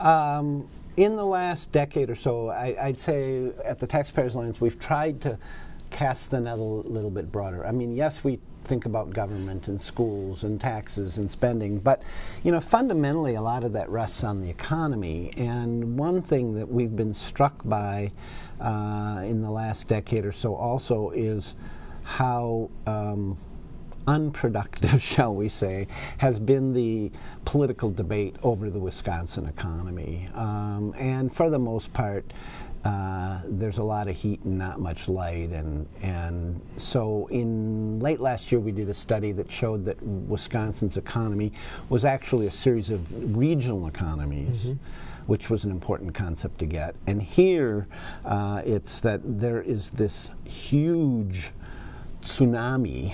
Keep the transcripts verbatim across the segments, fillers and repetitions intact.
Um, in the last decade or so, I, I'd say at the Taxpayers Alliance, we've tried to cast the net a little bit broader. I mean, yes, we think about government and schools and taxes and spending, but you know, fundamentally a lot of that rests on the economy. And one thing that we've been struck by uh, in the last decade or so also is how um, unproductive, shall we say, has been the political debate over the Wisconsin economy. Um, and for the most part, Uh, there's a lot of heat and not much light, and and so in late last year we did a study that showed that Wisconsin's economy was actually a series of regional economies, mm-hmm. which was an important concept to get. And here uh, it's that there is this huge tsunami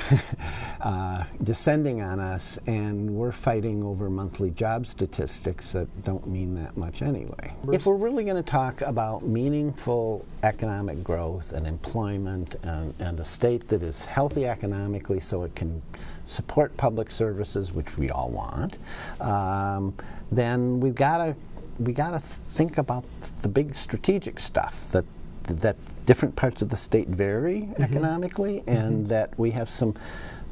uh, descending on us, and we're fighting over monthly job statistics that don't mean that much anyway. Bruce? If we're really going to talk about meaningful economic growth and employment and, and a state that is healthy economically so it can support public services, which we all want, um, then we've got to we got to think about the big strategic stuff that that different parts of the state vary mm-hmm. economically, and mm-hmm. that we have some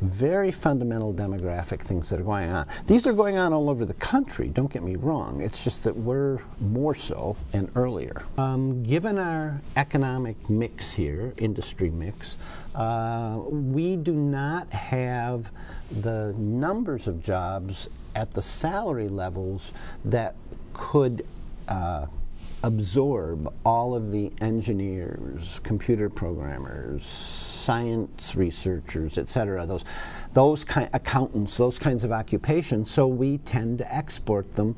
very fundamental demographic things that are going on. These are going on all over the country, don't get me wrong. It's just that we're more so and earlier. Um, given our economic mix here, industry mix, uh, we do not have the numbers of jobs at the salary levels that could uh, absorb all of the engineers, computer programmers, science researchers, et cetera, those, those ki accountants, those kinds of occupations. So we tend to export them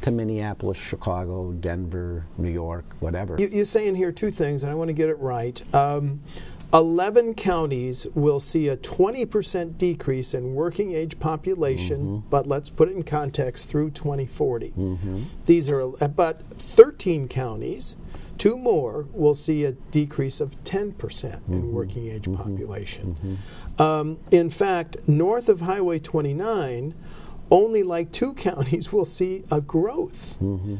to Minneapolis, Chicago, Denver, New York, whatever. You, you say in here two things, and I want to get it right. Um, eleven counties will see a twenty percent decrease in working age population, mm-hmm. but let's put it in context through twenty forty. Mm-hmm. These are, but thirteen counties, two more, will see a decrease of ten percent mm-hmm. in working age mm-hmm. population. Mm-hmm. Um, in fact, north of Highway twenty-nine, only like two counties will see a growth. Mm-hmm.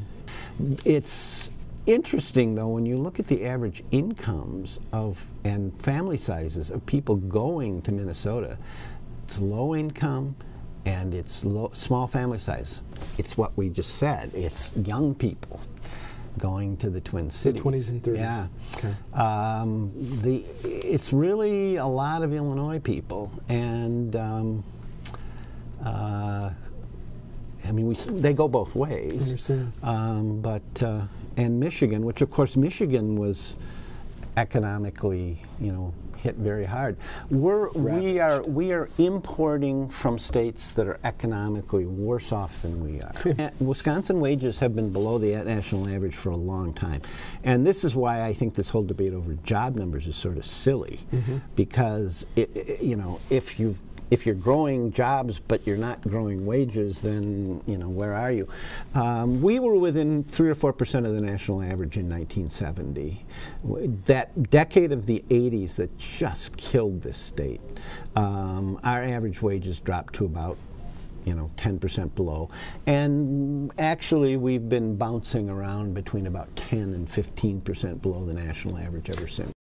It's interesting, though, when you look at the average incomes of and family sizes of people going to Minnesota, it's low income and it's low, small family size. It's what we just said. It's young people going to the Twin Cities. The twenties and thirties. Yeah. Okay. Um, the, it's really a lot of Illinois people, and um, uh, I mean, we, they go both ways. I understand. Um, but uh, and Michigan, which of course Michigan was economically, you know, hit very hard. We're Ravaged. we are we are importing from states that are economically worse off than we are. uh, Wisconsin wages have been below the national average for a long time, and this is why I think this whole debate over job numbers is sort of silly, mm-hmm. because it, it, you know, if you've If you're growing jobs but you're not growing wages, then you know, where are you? Um, we were within three or four percent of the national average in nineteen seventy. That decade of the eighties that just killed this state. Um, our average wages dropped to about, you know, ten percent below, and actually we've been bouncing around between about ten and fifteen percent below the national average ever since.